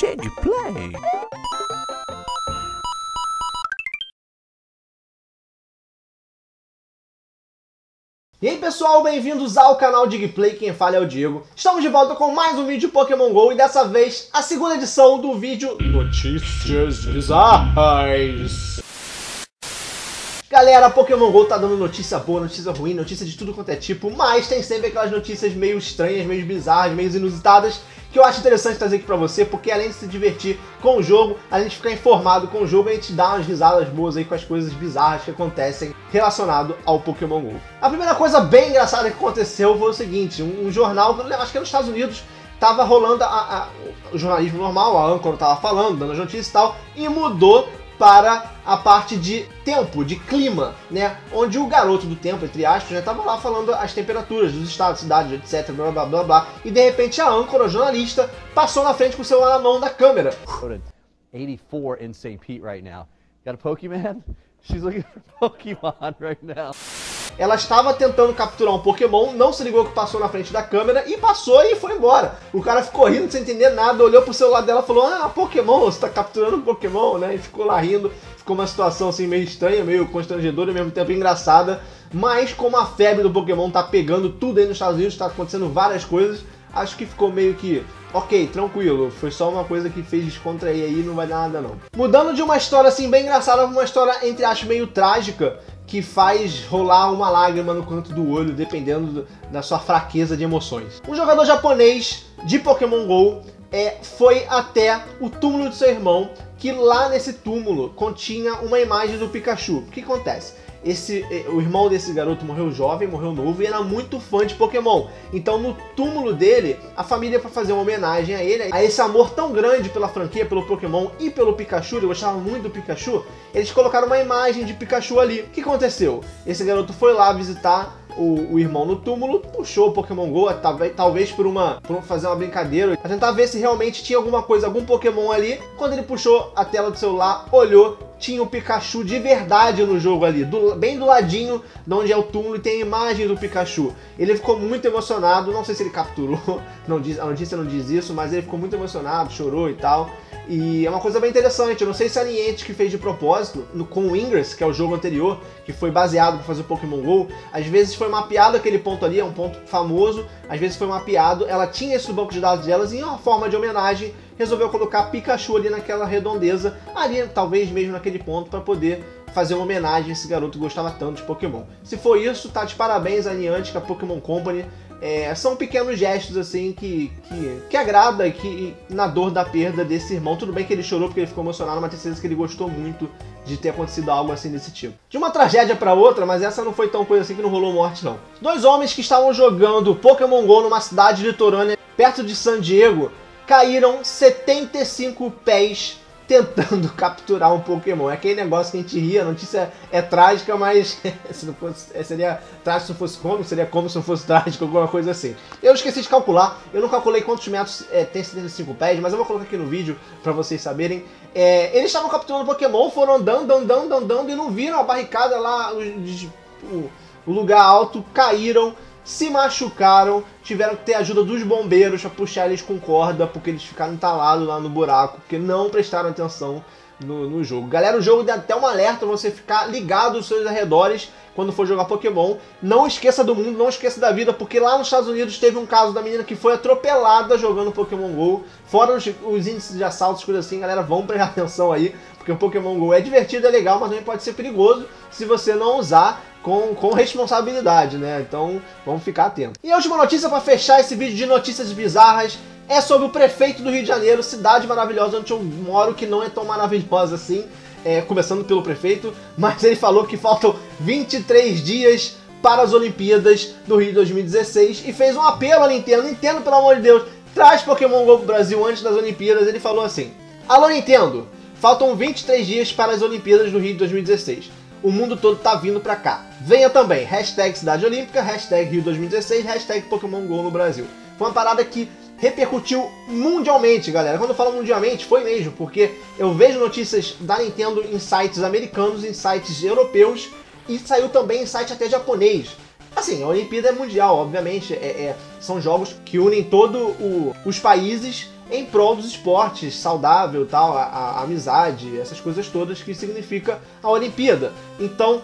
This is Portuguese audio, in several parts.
Digplay. E aí pessoal, bem-vindos ao canal Digplay, quem fala é o Diego. Estamos de volta com mais um vídeo de Pokémon GO e dessa vez a segunda edição do vídeo Notícias Bizarras. Galera, Pokémon GO tá dando notícia boa, notícia ruim, notícia de tudo quanto é tipo, mas tem sempre aquelas notícias meio estranhas, meio bizarras, meio inusitadas, que eu acho interessante trazer aqui pra você, porque além de se divertir com o jogo, a gente fica informado com o jogo e a gente dá umas risadas boas aí com as coisas bizarras que acontecem relacionado ao Pokémon GO. A primeira coisa bem engraçada que aconteceu foi o seguinte: um jornal, acho que é nos Estados Unidos, tava rolando o jornalismo normal, a âncora tava falando, dando as notícias e tal, e mudou para a parte de tempo, de clima, né? Onde o garoto do tempo, entre aspas, já estava lá falando as temperaturas dos estados, cidades, etc, blá blá blá blá, e de repente a âncora, o jornalista, passou na frente com o celular na mão da câmera. 84 in St. Pete right now. Got a Pokémon? She's looking for Pokémon right now. Ela estava tentando capturar um Pokémon, não se ligou que passou na frente da câmera e passou e foi embora. O cara ficou rindo sem entender nada, olhou pro celular dela e falou: "Ah, Pokémon, você tá capturando um Pokémon", né? E ficou lá rindo. Ficou uma situação assim meio estranha, meio constrangedora e ao mesmo tempo engraçada. Mas como a febre do Pokémon tá pegando tudo aí nos Estados Unidos, tá acontecendo várias coisas, acho que ficou meio que ok, tranquilo, foi só uma coisa que fez descontrair aí, não vai dar nada não. Mudando de uma história assim bem engraçada pra uma história, entre aspas, meio trágica, que faz rolar uma lágrima no canto do olho, dependendo da sua fraqueza de emoções. Um jogador japonês de Pokémon GO foi até o túmulo de seu irmão, que lá nesse túmulo continha uma imagem do Pikachu. O que acontece? O irmão desse garoto morreu jovem, morreu novo, e era muito fã de Pokémon. Então no túmulo dele, a família, para fazer uma homenagem a ele, a esse amor tão grande pela franquia, pelo Pokémon e pelo Pikachu, ele gostava muito do Pikachu, eles colocaram uma imagem de Pikachu ali. O que aconteceu? Esse garoto foi lá visitar o irmão no túmulo, puxou o Pokémon GO, talvez por fazer uma brincadeira, pra tentar ver se realmente tinha alguma coisa, algum Pokémon ali. Quando ele puxou a tela do celular, olhou, tinha o Pikachu de verdade no jogo ali, bem do ladinho de onde é o túmulo, e tem a imagem do Pikachu. Ele ficou muito emocionado, não sei se ele capturou, a notícia não diz isso, mas ele ficou muito emocionado, chorou e tal. E é uma coisa bem interessante, eu não sei se a Niantic, que fez de propósito, com o Ingress, que é o jogo anterior, que foi baseado para fazer o Pokémon GO, às vezes foi mapeado aquele ponto ali, é um ponto famoso, às vezes foi mapeado, ela tinha isso no banco de dados delas, e em uma forma de homenagem, resolveu colocar Pikachu ali naquela redondeza, ali talvez mesmo naquele ponto, para poder fazer uma homenagem a esse garoto que gostava tanto de Pokémon. Se for isso, tá de parabéns a Niantic, a Pokémon Company. São pequenos gestos assim que agrada e que na dor da perda desse irmão. Tudo bem que ele chorou porque ele ficou emocionado, mas tenho certeza que ele gostou muito de ter acontecido algo assim desse tipo. De uma tragédia pra outra, mas essa não foi tão coisa assim, que não rolou morte não. Dois homens que estavam jogando Pokémon GO numa cidade litorânea perto de San Diego caíram 75 pés tentando capturar um Pokémon. É aquele negócio que a gente ria, a notícia é trágica, mas se não fosse, seria trágico se não fosse cômico, seria cômico se não fosse trágico, alguma coisa assim. Eu esqueci de calcular, eu não calculei quantos metros tem 75 pés, mas eu vou colocar aqui no vídeo pra vocês saberem. Eles estavam capturando Pokémon, foram andando e não viram a barricada lá, o lugar alto, caíram, se machucaram, tiveram que ter a ajuda dos bombeiros para puxar eles com corda, porque eles ficaram entalados lá no buraco, porque não prestaram atenção no jogo. Galera, o jogo dá até um alerta pra você ficar ligado aos seus arredores quando for jogar Pokémon. Não esqueça do mundo, não esqueça da vida, porque lá nos Estados Unidos teve um caso da menina que foi atropelada jogando Pokémon GO. Fora os índices de assaltos, coisas assim, galera, vão prestar atenção aí, porque o Pokémon GO é divertido, é legal, mas também pode ser perigoso se você não usar com responsabilidade, né? Então, vamos ficar atentos. E a última notícia para fechar esse vídeo de notícias bizarras é sobre o prefeito do Rio de Janeiro, cidade maravilhosa onde eu moro, que não é tão maravilhosa assim, começando pelo prefeito, mas ele falou que faltam 23 dias para as Olimpíadas do Rio de 2016 e fez um apelo à Nintendo. Nintendo, pelo amor de Deus, traz Pokémon GO pro Brasil antes das Olimpíadas. Ele falou assim: "Alô Nintendo, faltam 23 dias para as Olimpíadas do Rio de 2016. O mundo todo tá vindo pra cá. Venha também, hashtag Cidade Olímpica, hashtag Rio 2016, hashtag Pokémon GO no Brasil." Foi uma parada que repercutiu mundialmente, galera. Quando eu falo mundialmente, foi mesmo, porque eu vejo notícias da Nintendo em sites americanos, em sites europeus, e saiu também em site até japonês. Assim, a Olimpíada é mundial, obviamente, são jogos que unem todos os países em prol dos esportes, saudável, tal, a amizade, essas coisas todas que significa a Olimpíada. Então,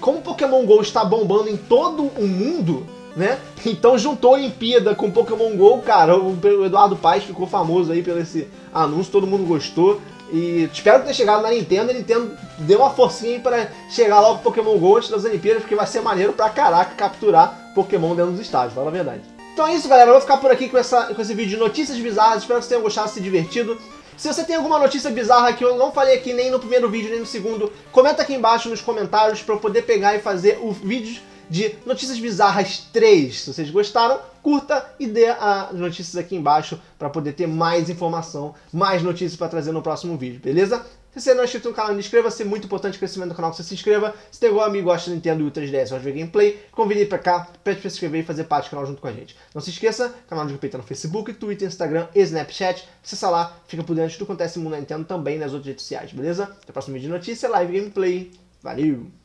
como o Pokémon GO está bombando em todo o mundo, né? Então juntou a Olimpíada com Pokémon GO, cara, o Eduardo Paes ficou famoso aí pelo esse anúncio, todo mundo gostou. E espero ter chegado na Nintendo, a Nintendo deu uma forcinha para chegar logo pro Pokémon GO antes das Olimpíadas, porque vai ser maneiro pra caraca capturar Pokémon dentro dos estádios, fala a verdade. Então é isso, galera, eu vou ficar por aqui com esse vídeo de notícias bizarras, espero que vocês tenham gostado, se divertido. Se você tem alguma notícia bizarra que eu não falei aqui nem no primeiro vídeo, nem no segundo, comenta aqui embaixo nos comentários pra eu poder pegar e fazer o vídeo de Notícias Bizarras 3. Se vocês gostaram, curta e dê as notícias aqui embaixo para poder ter mais informação, mais notícias para trazer no próximo vídeo, beleza? Se você não é inscrito no canal, inscreva-se, é muito importante o crescimento do canal que você se inscreva. Se tem algum amigo que gosta do Nintendo e do 3DS, gosta de gameplay, convide pra cá, pede pra se inscrever e fazer parte do canal junto com a gente. Não se esqueça, canal de gameplay tá no Facebook, Twitter, Instagram e Snapchat. Acessa lá, fica por dentro de tudo que acontece no mundo da Nintendo também nas outras redes sociais, beleza? Até o próximo vídeo de notícia, live gameplay. Valeu!